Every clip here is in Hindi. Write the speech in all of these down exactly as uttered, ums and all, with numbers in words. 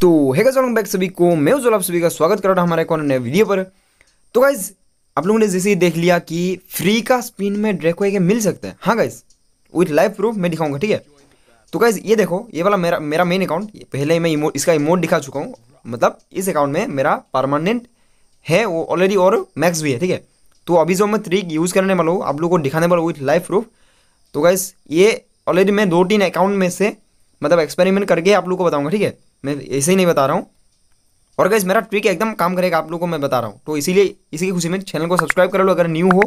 तो है गाइस वेलकम बैक सभी को, मैं उज्ज्वल आप सभी का स्वागत कर रहा हूं हमारे एक और नए वीडियो पर। तो गाइस आप लोगों ने जैसे ही देख लिया कि फ्री का स्पिन में ड्रैको एक मिल सकता है। हाँ गाइस विथ लाइव प्रूफ मैं दिखाऊंगा, ठीक है। तो गाइस ये देखो, ये वाला मेरा मेरा मेन अकाउंट, पहले ही मैं इमो, इसका इमोट दिखा चुका हूँ। मतलब इस अकाउंट में मेरा परमानेंट है वो ऑलरेडी और मैक्स भी है, ठीक है। तो अभी जो मैं ट्रिक यूज़ करने वाला हूँ आप लोगों को दिखाने वाला हूँ विथ लाइव प्रूफ। तो गाइस ये ऑलरेडी मैं दो तीन अकाउंट में से मतलब एक्सपेरिमेंट करके आप लोगों को बताऊँगा, ठीक है। मैं ऐसे ही नहीं बता रहा हूँ। और गाइस मेरा ट्रिक एकदम काम करेगा आप लोगों को मैं बता रहा हूँ। तो इसीलिए इसी की खुशी में चैनल को सब्सक्राइब कर लो अगर न्यू हो,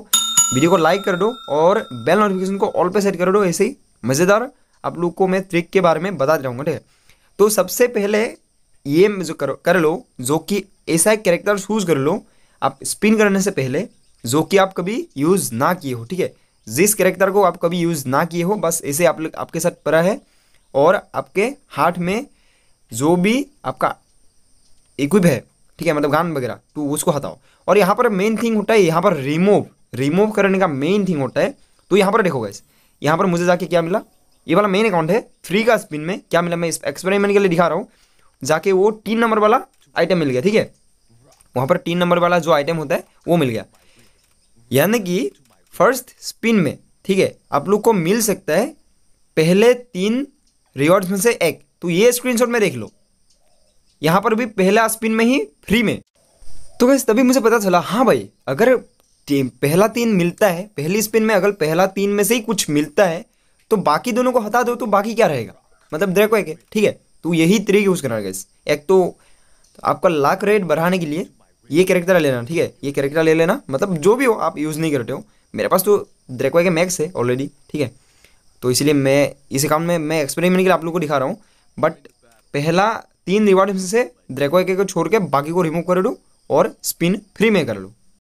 वीडियो को लाइक कर दो और बेल नोटिफिकेशन को ऑल पे सेट कर दो। ऐसे ही मज़ेदार आप लोग को मैं ट्रिक के बारे में बताते रहूँगा, ठीक है। तो सबसे पहले ये जो कर, कर लो जो कि ऐसा कैरेक्टर चूज़ कर लो आप स्पिन करने से पहले जो कि आप कभी यूज़ ना किए हो, ठीक है। जिस कैरेक्टर को आप कभी यूज़ ना किए हो बस ऐसे आप लोग आपके साथ पड़ा है और आपके हाथ में जो भी आपका इक्विप है, ठीक है, मतलब गान वगैरह, तो उसको हटाओ। और यहाँ पर मेन थिंग होता है, यहाँ पर रिमूव रिमूव करने का मेन थिंग होता है। तो यहाँ पर देखो गाइस, यहाँ पर मुझे जाके क्या मिला, ये वाला मेन अकाउंट है फ्री का स्पिन में क्या मिला, मैं इस एक्सपेरिमेंट के लिए दिखा रहा हूँ। जाके वो तीन नंबर वाला आइटम मिल गया, ठीक है। वहाँ पर तीन नंबर वाला जो आइटम होता है वो मिल गया, यानी कि फर्स्ट स्पिन में, ठीक है, आप लोग को मिल सकता है पहले तीन रिवॉर्ड्स में से एक। तो ये स्क्रीनशॉट में देख लो, यहाँ पर भी पहला स्पिन में ही फ्री में। तो गाइस तभी मुझे पता चला, हाँ भाई अगर पहला तीन मिलता है, पहली स्पिन में अगर पहला तीन में से ही कुछ मिलता है तो बाकी दोनों को हटा दो तो बाकी क्या रहेगा, मतलब ड्रैको एक है, ठीक है। तो यही तरीके यूज़ करना है गाइस। एक तो आपका लाख रेट बढ़ाने के लिए ये कैरेक्टर लेना, ठीक है, ये कैरेक्टर ले लेना, मतलब जो भी हो आप यूज़ नहीं करते हो। मेरे पास तो ड्रैको एक मैक्स है ऑलरेडी, ठीक है। तो इसलिए मैं इस अकाउंट में मैं एक्सपेरिमेंट के लिए आप लोग को दिखा रहा हूँ। बट पहला तीन रिवॉर्ड में से ड्रैको एक को छोड़ के बाकी को रिमूव कर लो और स्पिन फ्री में कर लो।